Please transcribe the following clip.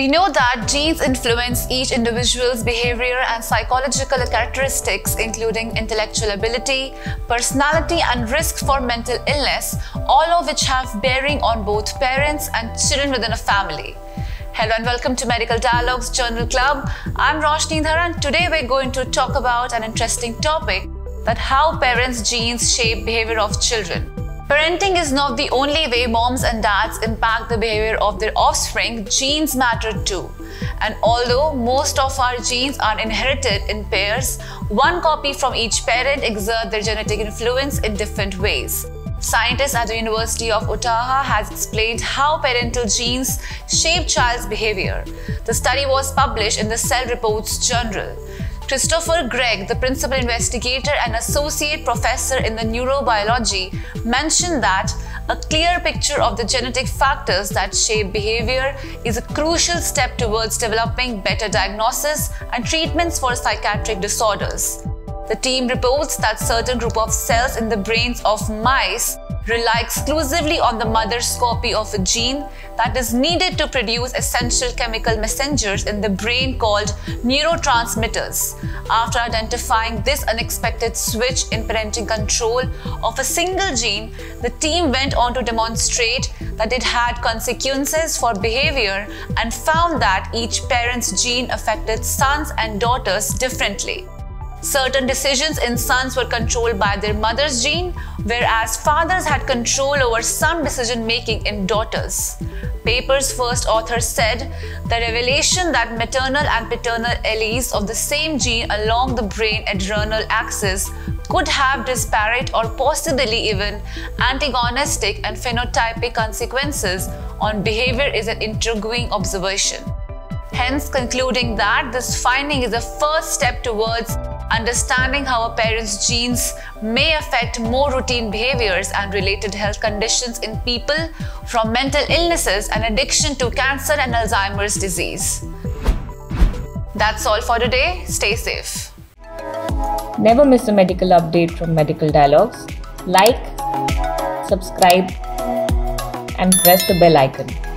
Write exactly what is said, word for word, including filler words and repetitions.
We know that genes influence each individual's behavior and psychological characteristics, including intellectual ability, personality, and risk for mental illness, all of which have bearing on both parents and children within a family. Hello and welcome to Medical Dialogues Journal Club. I'm Roshni Dharan. Today we're going to talk about an interesting topic, that how parents' genes shape behavior of children. Parenting is not the only way moms and dads impact the behavior of their offspring. Genes matter too. And although most of our genes are inherited in pairs, one copy from each parent exerts their genetic influence in different ways. Scientists at the University of Utah has explained how parental genes shape child's behavior. The study was published in the Cell Reports Journal. Christopher Gregg, the principal investigator and associate professor in the neurobiology, mentioned that a clear picture of the genetic factors that shape behavior is a crucial step towards developing better diagnosis and treatments for psychiatric disorders. The team reports that certain group of cells in the brains of mice rely exclusively on the mother's copy of a gene that is needed to produce essential chemical messengers in the brain called neurotransmitters. After identifying this unexpected switch in parenting control of a single gene, the team went on to demonstrate that it had consequences for behavior and found that each parent's gene affected sons and daughters differently. Certain decisions in sons were controlled by their mother's gene, whereas fathers had control over some decision-making in daughters. Paper's first author said, "The revelation that maternal and paternal alleles of the same gene along the brain-adrenal axis could have disparate or possibly even antagonistic and phenotypic consequences on behavior is an intriguing observation." Hence, concluding that this finding is a first step towards understanding how a parent's genes may affect more routine behaviors and related health conditions in people, from mental illnesses and addiction to cancer and Alzheimer's disease. That's all for today. Stay safe. Never miss a medical update from Medical Dialogues. Like, subscribe, and press the bell icon.